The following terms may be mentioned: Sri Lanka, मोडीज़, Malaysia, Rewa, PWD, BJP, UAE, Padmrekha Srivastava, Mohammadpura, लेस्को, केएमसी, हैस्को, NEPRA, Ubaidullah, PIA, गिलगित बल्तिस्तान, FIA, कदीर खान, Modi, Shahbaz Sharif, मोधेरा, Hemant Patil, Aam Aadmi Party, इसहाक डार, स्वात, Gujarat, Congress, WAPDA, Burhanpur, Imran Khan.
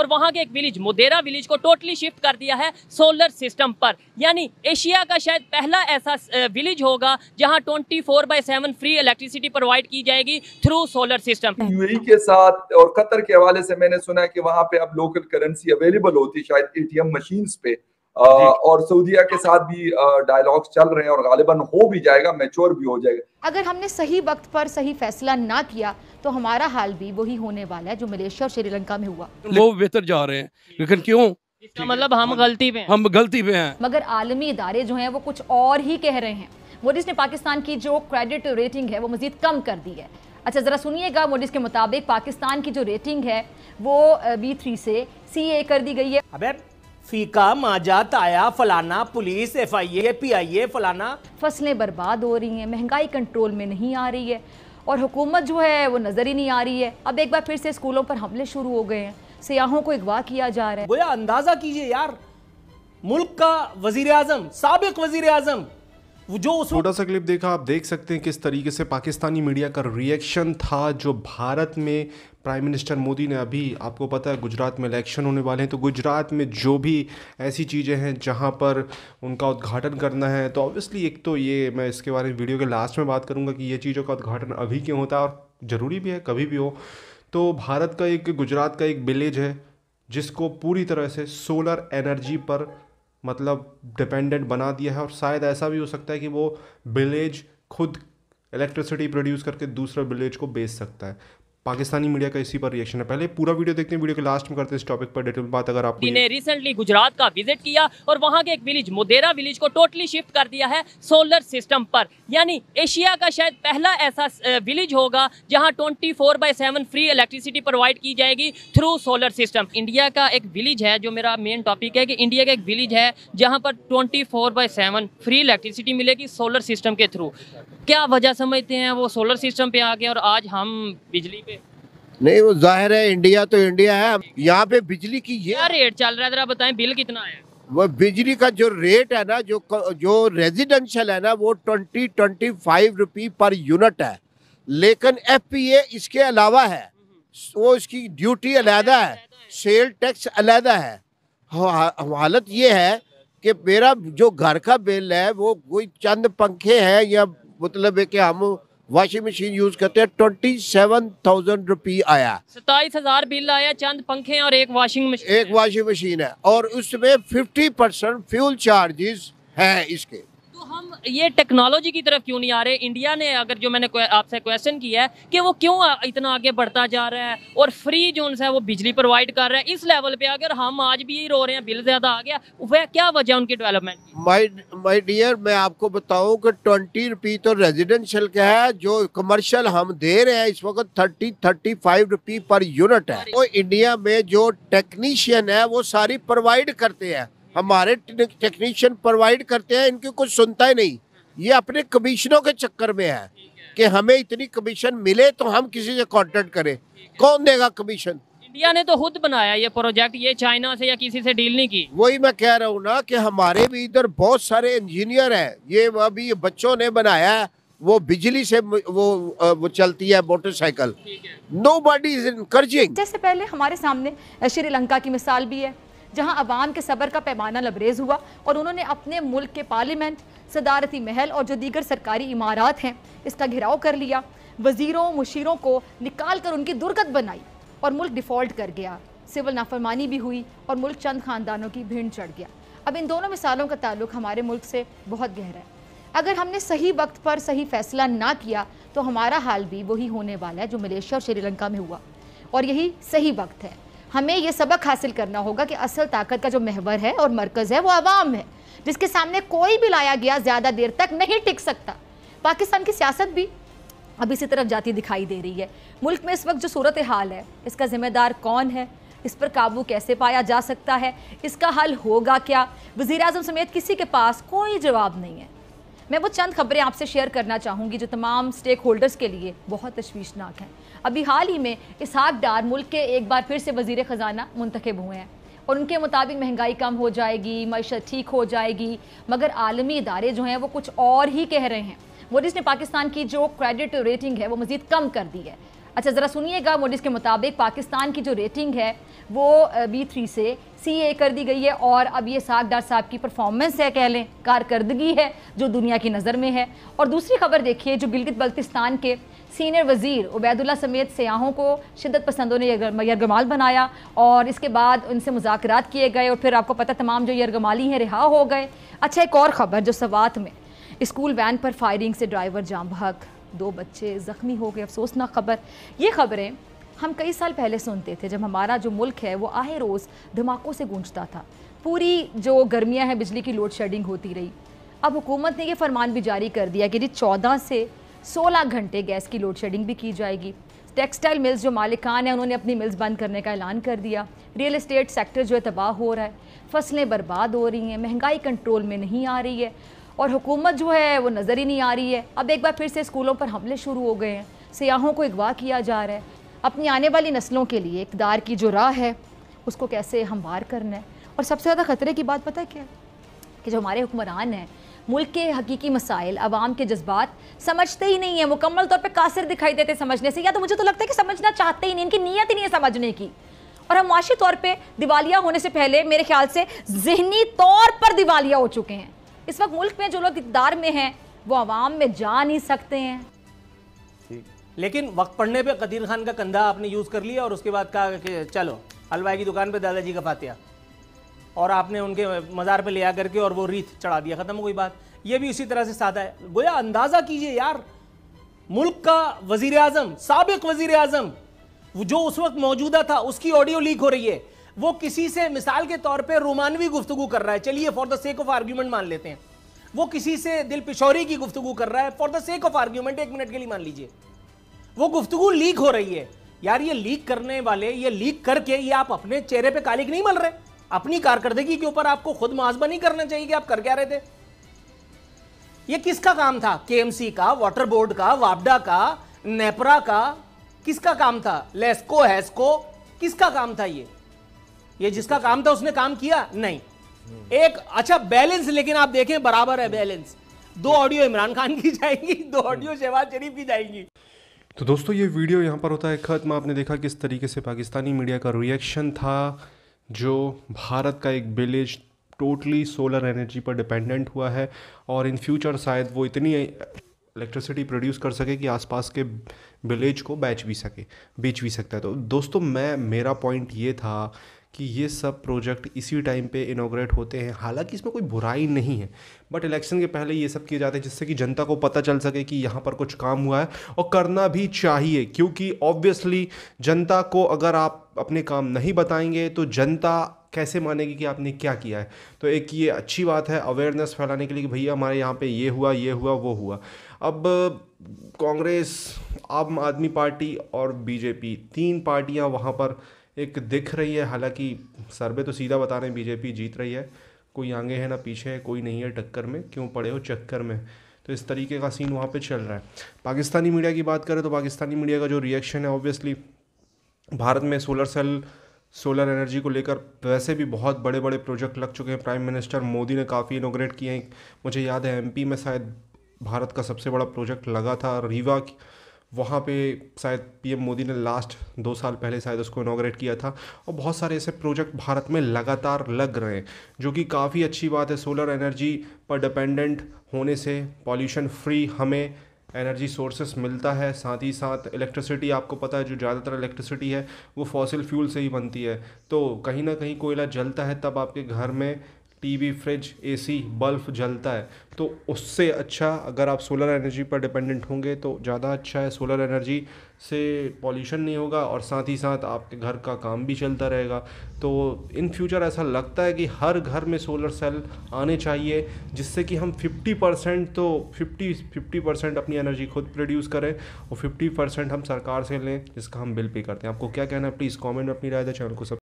और वहाँ के एक विलेज मोधेरा विलेज को टोटली शिफ्ट कर दिया है सोलर सिस्टम पर। यानी एशिया का शायद पहला ऐसा विलेज होगा जहाँ 24/7 फ्री इलेक्ट्रिसिटी प्रोवाइड की जाएगी थ्रू सोलर सिस्टम। यूएई के साथ और कतर के हवाले से मैंने सुना है कि वहाँ पे अब लोकल करेंसी अवेलेबल होती शायद ATM मशीन्स पे, और सऊदीया के साथ भी डायलॉग्स चल रहे हैं और गालिबन हो भी जाएगा, मैच्योर भी हो जाएगा। अगर हमने सही वक्त पर सही फैसला ना किया तो हमारा हाल भी वही होने वाला है जो मलेशिया और श्रीलंका में हुआ। लोग बेहतर जा रहे हैं लेकिन क्यों, इसका मतलब हम गलती पे हैं। मगर आलमी इदारे जो हैं वो कुछ और ही कह रहे हैं। मोदी ने पाकिस्तान की जो क्रेडिट रेटिंग है वो मजीद कम कर दी है। अच्छा ज़रा सुनिएगा, मोदी के मुताबिक पाकिस्तान की जो रेटिंग है वो B3 से CA कर दी गई है। अबे फीका माजा ताया फलाना, पुलिस FIA PIA फलाना। फसलें बर्बाद हो रही हैं, महंगाई कंट्रोल में नहीं आ रही है और हुकूमत जो है वो नज़र ही नहीं आ रही है। अब एक बार फिर से स्कूलों पर हमले शुरू हो गए हैं, सियाहों को अगवा किया जा रहा है। गोया अंदाज़ा कीजिए यार, मुल्क का वज़ीर आज़म, साबिक वज़ीर आज़म जो छोटा सा क्लिप देखा, आप देख सकते हैं किस तरीके से पाकिस्तानी मीडिया का रिएक्शन था। जो भारत में प्राइम मिनिस्टर मोदी ने, अभी आपको पता है गुजरात में इलेक्शन होने वाले हैं, तो गुजरात में जो भी ऐसी चीज़ें हैं जहां पर उनका उद्घाटन करना है, तो ऑब्वियसली एक तो ये, मैं इसके बारे में वीडियो के लास्ट में बात करूंगा कि ये चीज़ों का उद्घाटन अभी क्यों होता है और ज़रूरी भी है, कभी भी हो। तो भारत का एक, गुजरात का एक विलेज है जिसको पूरी तरह से सोलर एनर्जी पर मतलब डिपेंडेंट बना दिया है, और शायद ऐसा भी हो सकता है कि वो विलेज खुद इलेक्ट्रिसिटी प्रोड्यूस करके दूसरा विलेज को बेच सकता है। पाकिस्तानी मीडिया का इसी पर रिएक्शन है। पहले पूरा वीडियो देखते हैं, वीडियो के लास्ट में करते हैं इस टॉपिक पर डिटेल बात। अगर आपको इन्हें रिसेंटली गुजरात का विजिट किया और वहाँ के एक विलेज मोधेरा विलेज को टोटली शिफ्ट कर दिया है सोलर सिस्टम पर। यानी एशिया का शायद पहला ऐसा विलेज होगा जहाँ 24/7 फ्री इलेक्ट्रिसिटी प्रोवाइड की जाएगी थ्रू सोलर सिस्टम। इंडिया का एक विलेज है, जो मेरा मेन टॉपिक है कि इंडिया का एक विलेज है जहाँ पर 24/7 फ्री इलेक्ट्रिसिटी मिलेगी सोलर सिस्टम के थ्रू। क्या वजह समझते हैं वो सोलर सिस्टम पे आ गए और आज हम बिजली पे नहीं? वो जाहिर है इंडिया तो इंडिया है। यहाँ पे बिजली की क्या रेट चल रहा है, जरा बताएं, बिल कितना है? वो बिजली का जो रेट है ना, जो रेजिडेंशियल है ना, वो 20-25 रुपये पर यूनिट है, लेकिन FPA इसके अलावा है, वो इसकी ड्यूटी अलहदा है, सेल टैक्स अलहदा है। हालत ये है कि मेरा जो घर का बिल है वो कोई चंद पंखे हैं या मतलब है कि हम वॉशिंग मशीन यूज करते हैं, 27,000 रुपये आया, 27,000 बिल आया, चंद पंखे और एक वॉशिंग मशीन है, और उसमें 50% फ्यूल चार्जेस है इसके। तो हम ये टेक्नोलॉजी की तरफ क्यों नहीं आ रहे? इंडिया ने, अगर जो मैंने आपसे क्वेश्चन किया है कि वो क्यों इतना आगे बढ़ता जा रहा है और फ्री जो है वो बिजली प्रोवाइड कर रहा है, इस लेवल पे आकर हम आज भी रो रहे हैं बिल ज्यादा आ गया, वह क्या वजह उनकी डेवलपमेंट? माय डियर, मैं आपको बताऊं कि 20 रुपये तो रेजिडेंशियल का है, जो कमर्शियल हम दे रहे हैं इस वक्त 30-35 रुपये पर यूनिट है। तो इंडिया में जो टेक्नीशियन है वो सारी प्रोवाइड करते हैं, हमारे टेक्नीशियन प्रोवाइड करते हैं, इनकी कुछ सुनता ही नहीं। ये अपने कमीशनों के चक्कर में है कि हमें इतनी कमीशन मिले तो हम किसी से कॉन्टेक्ट करें, कौन देगा कमीशन? इंडिया ने तो खुद बनाया ये प्रोजेक्ट, ये चाइना से या किसी से डील नहीं की। वही मैं कह रहा हूँ ना कि हमारे भी इधर बहुत सारे इंजीनियर हैं, ये अभी बच्चों ने बनाया है, वो बिजली से वो चलती है मोटरसाइकिल। Nobody is encouraging। जैसे पहले हमारे सामने श्रीलंका की मिसाल भी है, जहां अवाम के सबर का पैमाना लबरेज हुआ और उन्होंने अपने मुल्क के पार्लियामेंट, सदारती महल और जो दीगर सरकारी इमारात हैं इसका घेराव कर लिया, वजीरों मुशीरों को निकाल कर उनकी दुर्गत बनाई और मुल्क डिफ़ॉल्ट कर गया, सिविल नाफरमानी भी हुई और मुल्क चंद ख़ानदानों की भिंड चढ़ गया। अब इन दोनों मिसालों का ताल्लुक हमारे मुल्क से बहुत गहरा है। अगर हमने सही वक्त पर सही फैसला ना किया तो हमारा हाल भी वही होने वाला है जो मलेशिया और श्रीलंका में हुआ, और यही सही वक्त है। हमें ये सबक हासिल करना होगा कि असल ताकत का जो महवर है और मरकज़ है वो आवाम है, जिसके सामने कोई भी लाया गया ज़्यादा देर तक नहीं टिक सकता। पाकिस्तान की सियासत भी अब इसी तरफ जाती दिखाई दे रही है। मुल्क में इस वक्त जो सूरत हाल है, इसका ज़िम्मेदार कौन है, इस पर काबू कैसे पाया जा सकता है, इसका हल होगा क्या? वज़ीर-ए-आज़म समेत किसी के पास कोई जवाब नहीं है। मैं वो चंद खबरें आपसे शेयर करना चाहूँगी जो तमाम स्टेक होल्डर्स के लिए बहुत तशवीशनाक हैं। अभी हाल ही में इसहाक डार मुल्क के एक बार फिर से वज़ीर ख़जाना मुंतखब हुए हैं और उनके मुताबिक महंगाई कम हो जाएगी, मईशत ठीक हो जाएगी, मगर आलमी इदारे जो हैं वो कुछ और ही कह रहे हैं। मोदी ने पाकिस्तान की जो क्रेडिट रेटिंग है वो मज़ीद कम कर दी है। अच्छा ज़रा सुनिएगा, मोडीज़ के मुताबिक पाकिस्तान की जो रेटिंग है वो B3 से CA कर दी गई है और अब ये इशाक डार साहब की परफॉर्मेंस है, कह लें कारकर्दगी है जो दुनिया की नज़र में है। और दूसरी खबर देखिए, जो गिलगित बल्तिस्तान के सीनियर वजीर उबैदुल्ला समेत सयाहों को शिद्दत पसंदों ने यरगमाल बनाया और इसके बाद उनसे मुज़ाकरात किए गए और फिर आपको पता तमाम जो यरगमाली हैं रिहा हो गए। अच्छा एक और ख़बर, जो स्वात में स्कूल वैन पर फायरिंग से ड्राइवर जाम बहक, 2 बच्चे ज़ख्मी हो गए। अफसोसनाक खबर, ये खबरें हम कई साल पहले सुनते थे जब हमारा जो मुल्क है वो आए रोज़ धमाकों से गूंजता था, पूरी जो गर्मियाँ हैं बिजली की लोड शेडिंग होती रही। अब हुकूमत ने ये फरमान भी जारी कर दिया कि जी 14 से 16 घंटे गैस की लोड शेडिंग भी की जाएगी। टेक्सटाइल मिल्स जो मालिकान हैं उन्होंने अपनी मिल्स बंद करने का ऐलान कर दिया। रियल इस्टेट सेक्टर जो है तबाह हो रहा है, फसलें बर्बाद हो रही हैं, महंगाई कंट्रोल में नहीं आ रही है और हुकूमत जो है वो नज़र ही नहीं आ रही है। अब एक बार फिर से स्कूलों पर हमले शुरू हो गए हैं, सयाहों को अगवा किया जा रहा है। अपनी आने वाली नस्लों के लिए इक़्तिदार की जो राह है उसको कैसे हमवार करना है। और सबसे ज़्यादा ख़तरे की बात पता है क्या, कि जो हमारे हुक्मरान हैं मुल्क के हकीकी मसाइल, आवाम के जज्बात समझते ही नहीं है, मुकम्मल तौर पे कासिर दिखाई देते समझने से, या तो मुझे तो लगता है कि समझना चाहते ही नहीं, इनकी नीयत ही नहीं है समझने की। और हम मुआशी तौर पे दिवालिया होने से पहले मेरे ख्याल से जहनी तौर पर दिवालिया हो चुके हैं। इस वक्त मुल्क में जो लोग इक़्तिदार में हैं वो आवाम में जा नहीं सकते हैं। लेकिन वक्त पड़ने पे कदीर खान का कंधा आपने यूज़ कर लिया और उसके बाद कहा कि चलो हलवाई की दुकान पे दादाजी का फातिया, और आपने उनके मज़ार पे ले आ करके और वो रीत चढ़ा दिया, ख़त्म हो गई बात। ये भी उसी तरह से सादा है। गोया अंदाज़ा कीजिए यार, मुल्क का वज़ीर आज़म, साबिक़ वज़ीर आज़म जो उस वक्त मौजूदा था, उसकी ऑडियो लीक हो रही है। वो किसी से मिसाल के तौर पर रोमानवी गुफ्तगू कर रहा है, चलिए for the sake of argument मान लेते हैं। वो किसी से दिल पिशौरी की गुफ्तगू कर रहा है, for the sake of argument 1 minute के लिए मान लीजिए। वो गुफ्तगू लीक हो रही है यार। ये लीक करने वाले, ये लीक करके ये आप अपने चेहरे पे कालिक नहीं मल रहे, अपनी कारकर्दगी के ऊपर आपको खुद मुआजबा नहीं करना चाहिए कि आप कर क्या रहे थे। ये किसका काम था, केएमसी का, वाटर बोर्ड का, वापडा का, नेपरा का, किसका काम था, लेस्को हैस्को, किसका काम था ये जिसका काम था उसने काम किया नहीं। एक अच्छा बैलेंस, लेकिन आप देखें बराबर है बैलेंस। 2 ऑडियो इमरान खान की जाएंगी, 2 ऑडियो शहबाज शरीफ की जाएंगी। तो दोस्तों ये वीडियो यहाँ पर होता है ख़त्म। आपने देखा किस तरीके से पाकिस्तानी मीडिया का रिएक्शन था, जो भारत का एक विलेज टोटली सोलर एनर्जी पर डिपेंडेंट हुआ है और इन फ्यूचर शायद वो इतनी इलेक्ट्रिसिटी प्रोड्यूस कर सके कि आसपास के विलेज को बेच भी सकता है। तो दोस्तों मेरा पॉइंट ये था कि ये सब प्रोजेक्ट इसी टाइम पे इनॉग्रेट होते हैं, हालांकि इसमें कोई बुराई नहीं है, बट इलेक्शन के पहले ये सब किए जाते हैं जिससे कि जनता को पता चल सके कि यहाँ पर कुछ काम हुआ है और करना भी चाहिए, क्योंकि ऑब्वियसली जनता को अगर आप अपने काम नहीं बताएंगे तो जनता कैसे मानेगी कि आपने क्या किया है। तो एक ये अच्छी बात है अवेयरनेस फैलाने के लिए कि भैया हमारे यहाँ पे ये हुआ वो हुआ। अब कांग्रेस, आम आदमी पार्टी और बीजेपी, 3 पार्टियाँ वहाँ पर एक दिख रही है। हालांकि सर्वे तो सीधा बता रहे हैं बीजेपी जीत रही है, कोई आगे है ना पीछे है, कोई नहीं है टक्कर में, क्यों पड़े हो चक्कर में। तो इस तरीके का सीन वहाँ पे चल रहा है। पाकिस्तानी मीडिया की बात करें तो पाकिस्तानी मीडिया का जो रिएक्शन है, ऑब्वियसली भारत में सोलर एनर्जी को लेकर वैसे भी बहुत बड़े बड़े प्रोजेक्ट लग चुके हैं, प्राइम मिनिस्टर मोदी ने काफ़ी इनोग्रेट किए हैं। मुझे याद है MP में शायद भारत का सबसे बड़ा प्रोजेक्ट लगा था रीवा, वहाँ पे शायद PM मोदी ने लास्ट 2 साल पहले शायद उसको इनॉग्रेट किया था। और बहुत सारे ऐसे प्रोजेक्ट भारत में लगातार लग रहे हैं, जो कि काफ़ी अच्छी बात है। सोलर एनर्जी पर डिपेंडेंट होने से पॉल्यूशन फ्री हमें एनर्जी सोर्सेस मिलता है, साथ ही साथ इलेक्ट्रिसिटी, आपको पता है जो ज़्यादातर इलेक्ट्रिसिटी है वो फॉसिल फ्यूल से ही बनती है, तो कहीं ना कहीं कोयला जलता है, तब आपके घर में TV, फ्रिज, AC, बल्ब जलता है। तो उससे अच्छा अगर आप सोलर एनर्जी पर डिपेंडेंट होंगे तो ज़्यादा अच्छा है। सोलर एनर्जी से पॉल्यूशन नहीं होगा और साथ ही साथ आपके घर का काम भी चलता रहेगा। तो इन फ्यूचर ऐसा लगता है कि हर घर में सोलर सेल आने चाहिए, जिससे कि हम 50% अपनी एनर्जी खुद प्रोड्यूस करें और 50% हम सरकार से लें जिसका हम बिल पे करते हैं। आपको क्या कहना है प्लीज़ कॉमेंट में अपनी राय दें। चैनल को